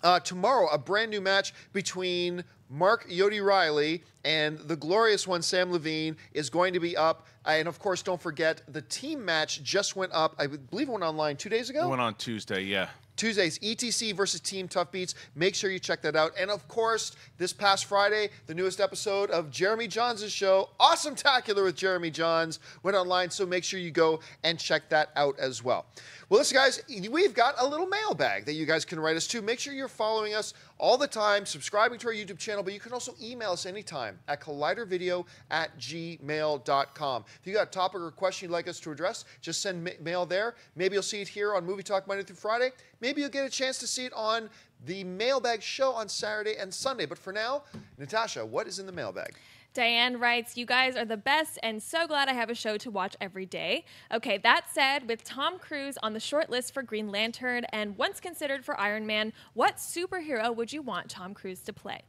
uh, tomorrow, a brand new match between Mark Yodi Riley and the glorious one, Sam Levine, is going to be up. And, of course, don't forget, the team match just went up, I believe it went online two days ago? It went on Tuesday, yeah. Tuesdays, E T C versus Team Tough Beats. Make sure you check that out. And, of course, this past Friday, the newest episode of Jeremy Jahns' show, Awesome-tacular with Jeremy Jahns, went online, so make sure you go and check that out as well. Well, listen, guys, we've got a little mailbag that you guys can write us to. Make sure you're following us all the time, subscribing to our YouTube channel, but you can also email us anytime at collider video at gmail dot com. If you got a topic or question you'd like us to address, just send ma mail there. Maybe you'll see it here on Movie Talk Monday through Friday. Maybe you'll get a chance to see it on the mailbag show on Saturday and Sunday. But for now, Natasha, what is in the mailbag? Diane writes, you guys are the best and so glad I have a show to watch every day. Okay, that said, with Tom Cruise on the short list for Green Lantern and once considered for Iron Man, what superhero would you want Tom Cruise to play?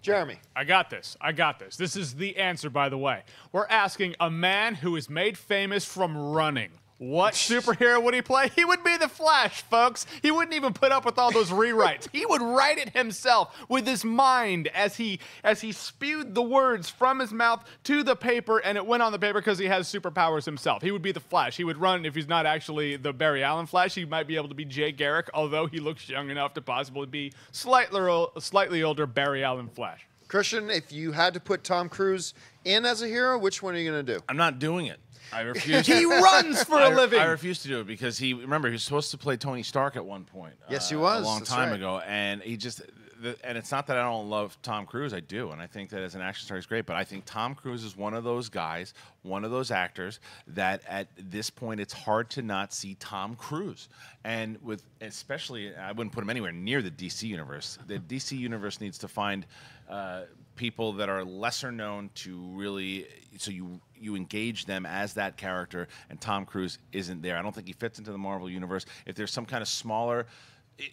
Jeremy. I got this. I got this. This is the answer, by the way. We're asking a man who is made famous from running. What superhero would he play? He would be the Flash, folks. He wouldn't even put up with all those rewrites. He would write it himself with his mind as he as he spewed the words from his mouth to the paper, and it went on the paper because he has superpowers himself. He would be the Flash. He would run. If he's not actually the Barry Allen Flash, he might be able to be Jay Garrick, although he looks young enough to possibly be slightly, slightly older Barry Allen Flash. Christian, if you had to put Tom Cruise in as a hero, which one are you going to do? I'm not doing it. I refuse. He runs for I, a living. I refuse to do it because he, remember, he was supposed to play Tony Stark at one point. Yes, uh, he was. A long That's time right. ago. And he just, the, and it's not that I don't love Tom Cruise. I do. And I think that as an action star, he's great. But I think Tom Cruise is one of those guys, one of those actors that at this point, it's hard to not see Tom Cruise. And with, especially, I wouldn't put him anywhere near the D C universe. The D C universe needs to find uh, people that are lesser known to really, so you, you engage them as that character, and Tom Cruise isn't there. I don't think he fits into the Marvel universe. If there's some kind of smaller,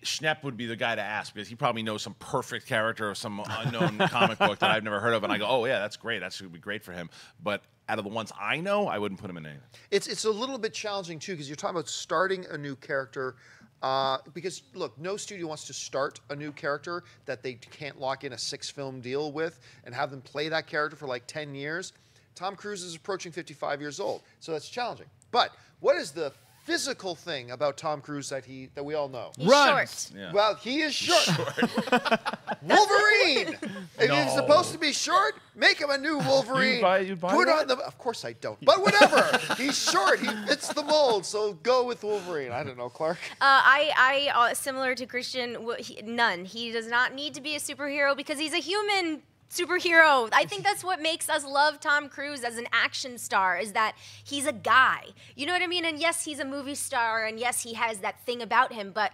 Schnepp would be the guy to ask, because he probably knows some perfect character of some unknown comic book that I've never heard of, and I go, oh yeah, that's great. That's going to be great for him. But out of the ones I know, I wouldn't put him in anything. It's, it's a little bit challenging, too, because you're talking about starting a new character. Uh, because, look, no studio wants to start a new character that they can't lock in a six-film deal with and have them play that character for like ten years. Tom Cruise is approaching fifty-five years old, so that's challenging. But what is the physical thing about Tom Cruise that he that we all know? He's Runs. Short. Yeah. Well, he is short. short. Wolverine. No. If he's supposed to be short, make him a new Wolverine. You buy, you buy Put that? on the. Of course I don't. But whatever. He's short. He fits the mold. So go with Wolverine. I don't know, Clarke. Uh, I I uh, similar to Christian. He, none. He does not need to be a superhero because he's a human. Superhero. I think that's what makes us love Tom Cruise as an action star, is that he's a guy. You know what I mean? And yes, he's a movie star, and yes, he has that thing about him, but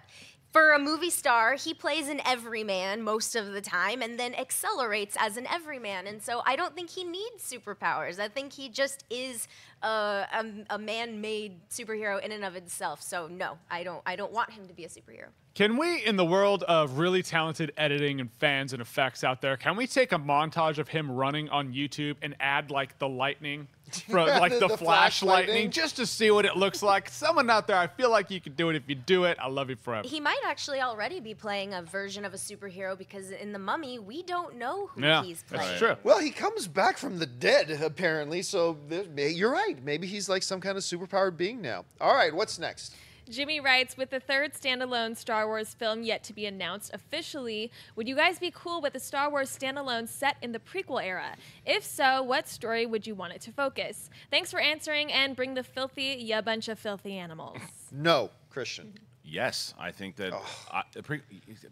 for a movie star, he plays an everyman most of the time and then accelerates as an everyman. And so I don't think he needs superpowers. I think he just is a, a, a man-made superhero in and of itself. So no, I don't, I don't want him to be a superhero. Can we, in the world of really talented editing and fans and effects out there, can we take a montage of him running on YouTube and add like the lightning? From, like the, the flash, flash lightning, lightning, just to see what it looks like. Someone out there, I feel like you could do it. If you do it, I love you forever. He might actually already be playing a version of a superhero, because in The Mummy, we don't know who yeah, he's playing. That's true. Well, he comes back from the dead, apparently, so you're right. Maybe he's like some kind of superpowered being now. All right, what's next? Jimmy writes, with the third standalone Star Wars film yet to be announced officially, would you guys be cool with a Star Wars standalone set in the prequel era? If so, what story would you want it to focus? Thanks for answering, and bring the filthy, ya bunch of filthy animals. No, Christian. Yes, I think that oh. uh, the pre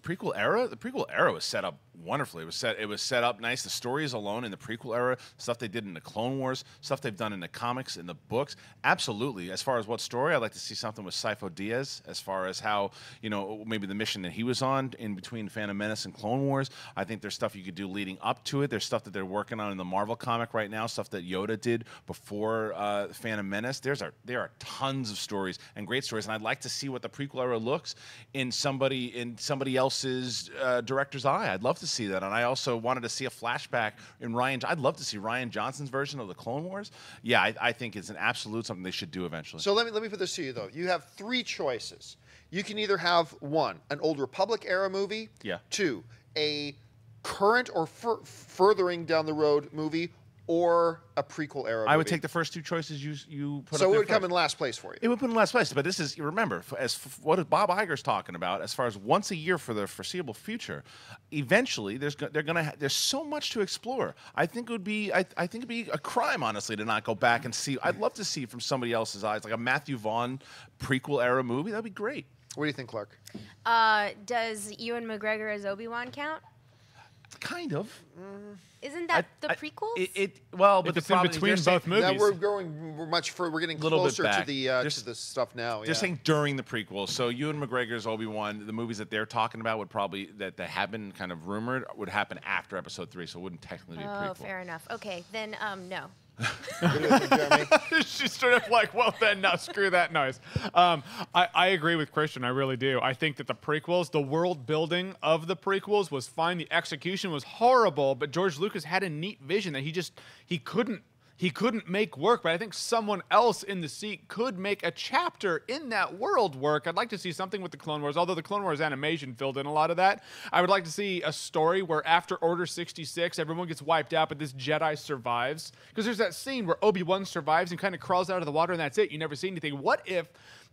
prequel era, the prequel era was set up wonderfully. It was set, it was set up nice. The stories alone in the prequel era, stuff they did in the Clone Wars, stuff they've done in the comics, in the books, absolutely. As far as what story, I'd like to see something with Sifo Dyas, as far as how, you know, maybe the mission that he was on in between Phantom Menace and Clone Wars. I think there's stuff you could do leading up to it. There's stuff that they're working on in the Marvel comic right now, stuff that Yoda did before uh, Phantom Menace. There's a, there are tons of stories and great stories, and I'd like to see what the prequel looks in somebody in somebody else's uh, director's eye. I'd love to see that, and I also wanted to see a flashback in Ryan. I'd love to see Ryan Johnson's version of the Clone Wars. Yeah, I, I think it's an absolute something they should do eventually. So let me let me put this to you though. You have three choices. You can either have one, an Old Republic era movie. Yeah. Two, a current or fur furthering down the road movie. Or a prequel era. I movie. would take the first two choices you you put. So up it would first. come in last place for you. It would put in last place, but this is remember as f what Bob Iger's talking about as far as once a year for the foreseeable future. Eventually, there's go they're gonna ha there's so much to explore. I think it would be I, I think it'd be a crime honestly to not go back and see. I'd love to see from somebody else's eyes like a Matthew Vaughn prequel era movie. That'd be great. What do you think, Clarke? Uh, does Ewan McGregor as Obi-Wan count? Kind of. Mm. Isn't that I, the prequels? I, it, it well, but it's the in between both saying, movies. Now we're going we're much for we're getting closer to the uh, to the stuff now. They're yeah. saying during the prequels. So Ewan McGregor's Obi-Wan, the movies that they're talking about would probably that that have been kind of rumored would happen after Episode Three, so it wouldn't technically be a prequel. Oh, fair enough. Okay, then um, no. She's sort of like, well then, no, screw that noise. Um, I, I agree with Christian, I really do. I think that the prequels, the world building of the prequels was fine. The execution was horrible, but George Lucas had a neat vision that he just, he couldn't, he couldn't make work. But I think someone else in the seat could make a chapter in that world work. I'd like to see something with the Clone Wars, although the Clone Wars animation filled in a lot of that. I would like to see a story where after Order sixty-six, everyone gets wiped out, but this Jedi survives. Because there's that scene where Obi-Wan survives and kind of crawls out of the water, and that's it. You never see anything. What if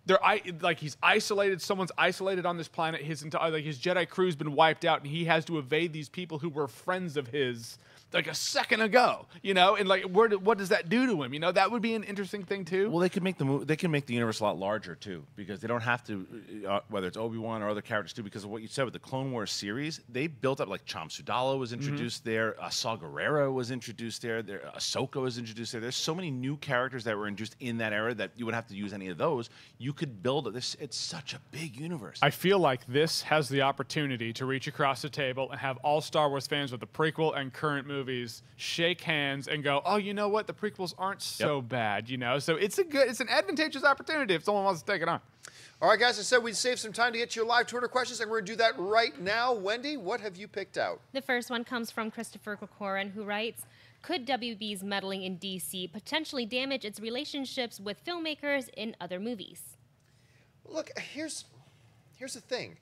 they're I like he's isolated. Someone's isolated on this planet. His entire like his Jedi crew's been wiped out, and he has to evade these people who were friends of his like a second ago, you know. And like, where do, what does that do to him? You know, that would be an interesting thing too. Well, they could make the they can make the universe a lot larger too, because they don't have to uh, whether it's Obi-Wan or other characters too. Because of what you said with the Clone Wars series, they built up like Chom Sudala was introduced mm-hmm. there, uh, Saw Gerrera was introduced there, there, Ahsoka was introduced there. There's so many new characters that were introduced in that era that you wouldn't have to use any of those. You could build this. It's such a big universe. I feel like this has the opportunity to reach across the table and have all Star Wars fans with the prequel and current movies shake hands and go, oh, you know what? The prequels aren't so yep. bad, you know? So it's a good, it's an advantageous opportunity if someone wants to take it on. All right, guys, I said we'd save some time to get to your live Twitter questions, and we're going to do that right now. Wendy, what have you picked out? The first one comes from Christopher Kokorin, who writes, could W B's meddling in D C potentially damage its relationships with filmmakers in other movies? Look, here's, here's the thing.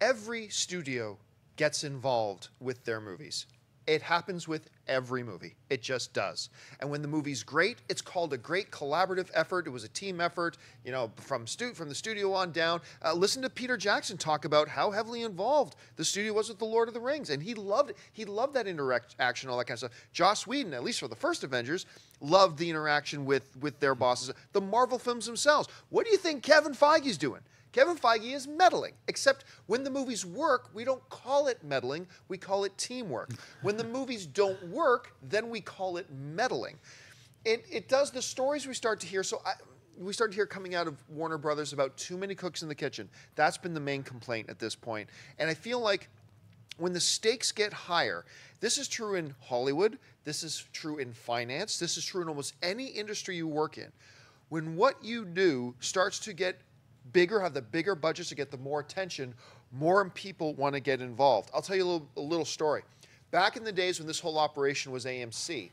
Every studio gets involved with their movies. It happens with every movie. It just does. And when the movie's great, it's called a great collaborative effort. It was a team effort, you know, from, stu from the studio on down. Uh, listen to Peter Jackson talk about how heavily involved the studio was with The Lord of the Rings. And he loved it. He loved that interaction, all that kind of stuff. Joss Whedon, at least for the first Avengers, loved the interaction with, with their bosses. The Marvel films themselves. What do you think Kevin Feige's doing? Kevin Feige is meddling, except when the movies work, we don't call it meddling, we call it teamwork. When the movies don't work, then we call it meddling. It, it does the stories we start to hear, so I, we start to hear coming out of Warner Brothers about too many cooks in the kitchen. That's been the main complaint at this point. And I feel like when the stakes get higher, this is true in Hollywood, this is true in finance, this is true in almost any industry you work in. When what you do starts to get bigger, have the bigger budgets to get the more attention, more people want to get involved. I'll tell you a little, a little story. Back in the days when this whole operation was A M C,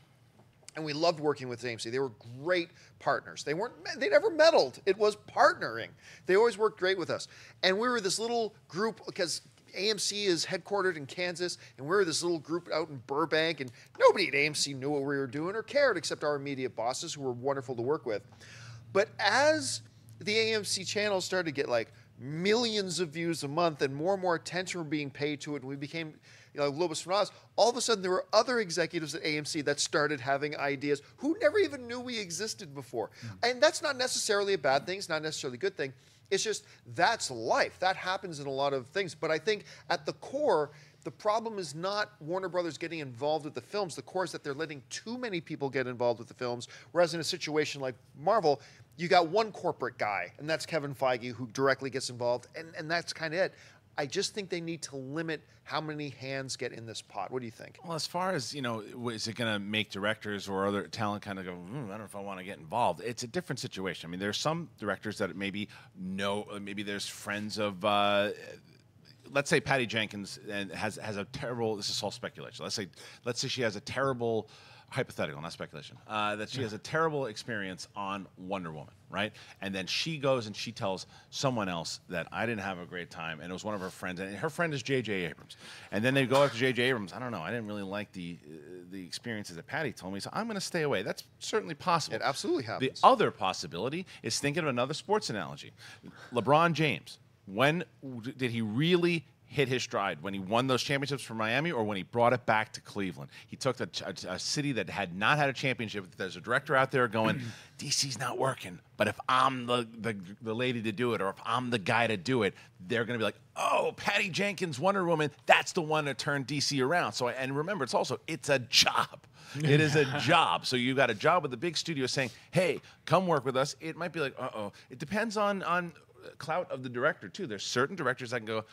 and we loved working with A M C. They were great partners. They weren't, they never meddled. It was partnering. They always worked great with us. And we were this little group, because A M C is headquartered in Kansas, and we were this little group out in Burbank, and nobody at A M C knew what we were doing or cared except our immediate bosses, who were wonderful to work with. But as the A M C channel started to get like millions of views a month, and more and more attention were being paid to it, and we became, you know, Globus from Oz. All of a sudden, there were other executives at A M C that started having ideas who never even knew we existed before. Mm. And that's not necessarily a bad thing. It's not necessarily a good thing. It's just that's life. That happens in a lot of things. But I think at the core, the problem is not Warner Brothers getting involved with the films. The core is that they're letting too many people get involved with the films, whereas in a situation like Marvel, you got one corporate guy, and that's Kevin Feige, who directly gets involved, and, and that's kind of it. I just think they need to limit how many hands get in this pot. What do you think? Well, as far as, you know, is it going to make directors or other talent kind of go, mm, I don't know if I want to get involved. It's a different situation. I mean, there's some directors that maybe know, maybe there's friends of... Uh, let's say Patty Jenkins and has has a terrible. This is all speculation. Let's say let's say she has a terrible, hypothetical, not speculation. Uh, that she yeah. has a terrible experience on Wonder Woman, right? And then she goes and she tells someone else that I didn't have a great time, and it was one of her friends, and her friend is J J. Abrams. And then they go after J J. Abrams. I don't know. I didn't really like the uh, the experiences that Patty told me, so I'm going to stay away. That's certainly possible. It absolutely happens. The other possibility is thinking of another sports analogy. LeBron James. When did he really hit his stride? When he won those championships from Miami, or when he brought it back to Cleveland? He took a, a, a city that had not had a championship. There's a director out there going, D C's not working, but if I'm the, the, the lady to do it, or if I'm the guy to do it, they're going to be like, oh, Patty Jenkins, Wonder Woman, that's the one to turn D C around. So, and remember, it's also, it's a job. It is a job. So you got a job with the big studio saying, hey, come work with us. It might be like, uh-oh. It depends on on... clout of the director too. There's certain directors that can go,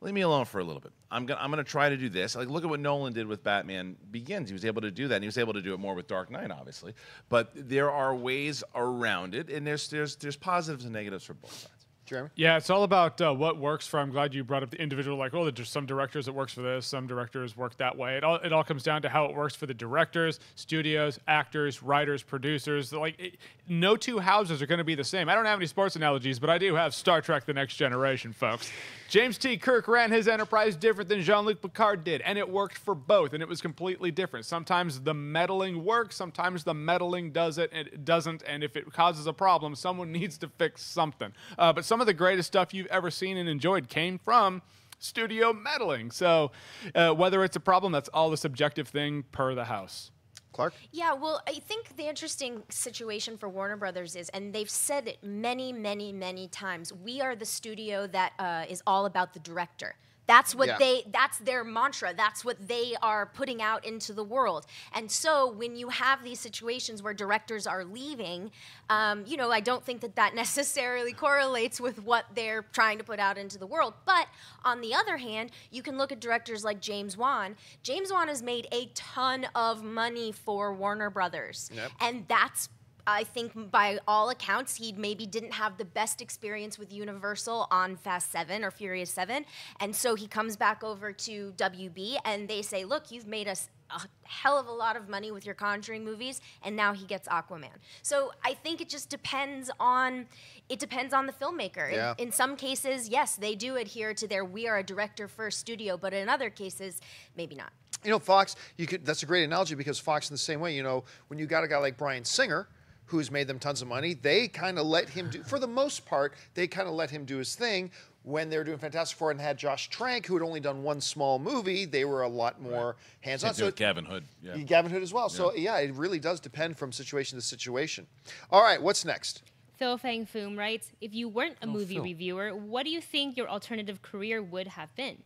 leave me alone for a little bit. I'm gonna I'm gonna try to do this. Like, look at what Nolan did with Batman Begins. He was able to do that, and he was able to do it more with Dark Knight, obviously. But there are ways around it, and there's there's there's positives and negatives for both sides. Jeremy? Yeah, it's all about uh, what works for. I'm glad you brought up the individual, like, oh, there's some directors that works for this, some directors work that way. It all it all comes down to how it works for the directors, studios, actors, writers, producers. Like, it, no two houses are going to be the same. I don't have any sports analogies, but I do have Star Trek: The Next Generation, folks. James T. Kirk ran his Enterprise different than Jean-Luc Picard did, and it worked for both, and it was completely different. Sometimes the meddling works, sometimes the meddling does it, and it doesn't, and if it causes a problem, someone needs to fix something. Uh, but some of the greatest stuff you've ever seen and enjoyed came from studio meddling. So uh, whether it's a problem, that's all the subjective thing per the house. Clarke? Yeah, well, I think the interesting situation for Warner Brothers is, and they've said it many, many, many times, we are the studio that uh, is all about the director. That's what yeah. they, that's their mantra. That's what they are putting out into the world. And so when you have these situations where directors are leaving, um, you know, I don't think that that necessarily correlates with what they're trying to put out into the world. But on the other hand, you can look at directors like James Wan. James Wan has made a ton of money for Warner Brothers. Yep. And that's, I think by all accounts, he maybe didn't have the best experience with Universal on Fast seven or Furious seven. And so he comes back over to W B and they say, look, you've made us a hell of a lot of money with your Conjuring movies, and now he gets Aquaman. So I think it just depends on, it depends on the filmmaker. Yeah. In, in some cases, yes, they do adhere to their we are a director first studio, but in other cases, maybe not. You know, Fox, you could, that's a great analogy because Fox in the same way, you know, when you got a guy like Bryan Singer, who's made them tons of money, they kind of let him do, for the most part, they kind of let him do his thing. When they were doing Fantastic Four and had Josh Trank, who had only done one small movie, they were a lot more right. hands-on. So Gavin Hood. Yeah. Gavin Hood as well. Yeah. So, yeah, it really does depend from situation to situation. All right, what's next? Phil Fang Foom writes, if you weren't a oh, movie Phil. reviewer, what do you think your alternative career would have been?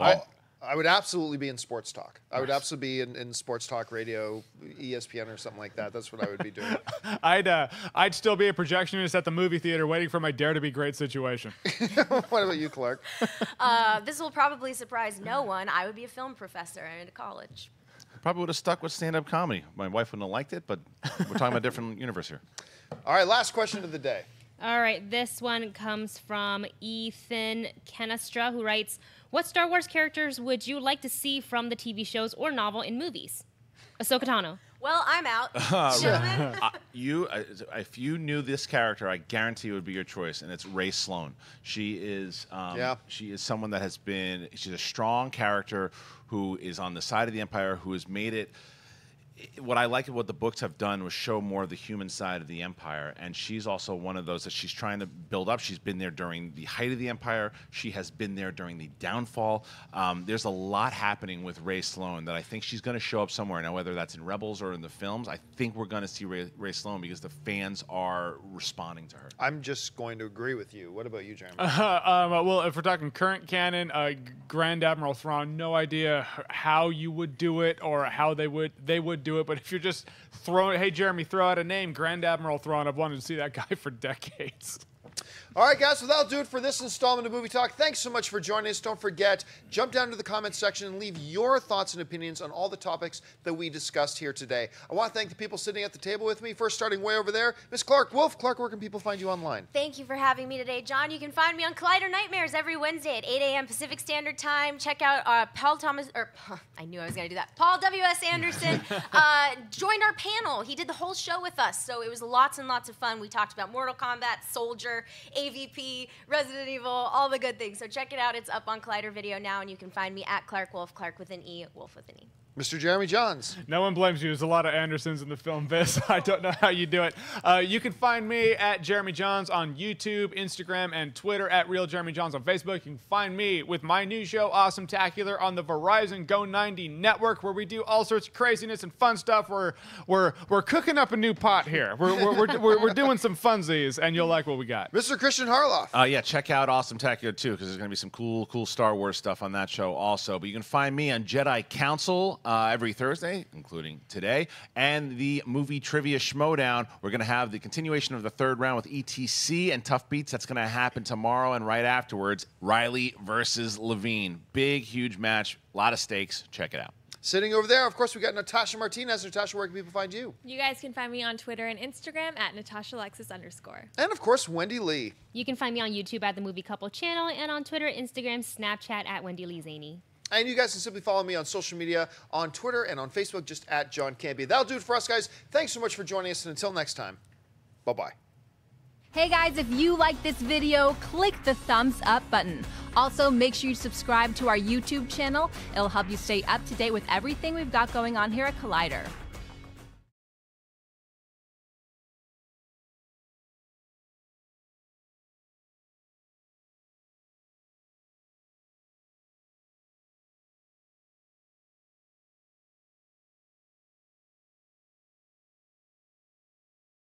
Well, I would absolutely be in sports talk. I would absolutely be in, in sports talk radio, E S P N or something like that. That's what I would be doing. I'd uh, I'd still be a projectionist at the movie theater waiting for my Dare to Be Great situation. What about you, Clarke? Uh, this will probably surprise no one. I would be a film professor at a college. Probably would have stuck with stand-up comedy. My wife wouldn't have liked it, but we're talking about a different universe here. All right, last question of the day. All right, this one comes from Ethan Kenestra, who writes, what Star Wars characters would you like to see from the T V shows or novel in movies? Ahsoka Tano. Well, I'm out. Uh, uh, you, uh, if you knew this character, I guarantee it would be your choice, and it's Rae Sloane. She is, um, yeah. she is someone that has been. She's a strong character who is on the side of the Empire, who has made it. What I like of what the books have done was show more of the human side of the Empire, and she's also one of those that she's trying to build up. She's been there during the height of the Empire. She has been there during the downfall. Um, there's a lot happening with Rae Sloane that I think she's going to show up somewhere. Now, whether that's in Rebels or in the films, I think we're going to see Rae, Rae Sloane because the fans are responding to her. I'm just going to agree with you. What about you, Jeremy? Uh, um, well, if we're talking current canon, uh, Grand Admiral Thrawn, no idea how you would do it or how they would they would do do it, but if you're just throwing, hey, Jeremy, throw out a name, Grand Admiral Thrawn. I've wanted to see that guy for decades. All right, guys, so that'll do it for this installment of Movie Talk. Thanks so much for joining us. Don't forget, jump down to the comments section and leave your thoughts and opinions on all the topics that we discussed here today. I want to thank the people sitting at the table with me, first starting way over there, Miss Clarke Wolfe. Clarke, where can people find you online? Thank you for having me today, John. You can find me on Collider Nightmares every Wednesday at eight A M Pacific Standard Time. Check out uh, Paul Thomas, or huh, I knew I was going to do that. Paul W S Anderson uh, joined our panel. He did the whole show with us, so it was lots and lots of fun. We talked about Mortal Kombat, Soldier, A V P, Resident Evil, all the good things. So check it out. It's up on Collider Video now, and you can find me at Clarke Wolfe, Clarke with an E, Wolf with an E. Mister Jeremy Jahns. No one blames you. There's a lot of Andersons in the film biz. I don't know how you do it. Uh, you can find me at Jeremy Jahns on YouTube, Instagram, and Twitter, at Real Jeremy Jahns on Facebook. You can find me with my new show, Awesome Tacular, on the Verizon Go ninety network, where we do all sorts of craziness and fun stuff. We're, we're, we're cooking up a new pot here. We're, we're, we're, we're, we're doing some funsies, and you'll like what we got. Mister Christian Harloff. Uh, yeah, check out Awesome Tacular, too, because there's going to be some cool, cool Star Wars stuff on that show also. But you can find me on Jedi Council, Uh, every Thursday, including today, and the Movie Trivia Schmodown. We're going to have the continuation of the third round with E T C and Tough Beats. That's going to happen tomorrow, and right afterwards, Riley versus Levine. Big, huge match, a lot of stakes. Check it out. Sitting over there, of course, we got Natasha Martinez. Natasha, where can people find you? You guys can find me on Twitter and Instagram at NatashaAlexis underscore. And, of course, Wendy Lee. You can find me on YouTube at The Movie Couple Channel and on Twitter, Instagram, Snapchat at Wendy Lee Zaney. And you guys can simply follow me on social media, on Twitter and on Facebook, just at John Campea. That'll do it for us, guys. Thanks so much for joining us, and until next time, bye-bye. Hey guys, if you like this video, click the thumbs up button. Also, make sure you subscribe to our YouTube channel. It'll help you stay up to date with everything we've got going on here at Collider.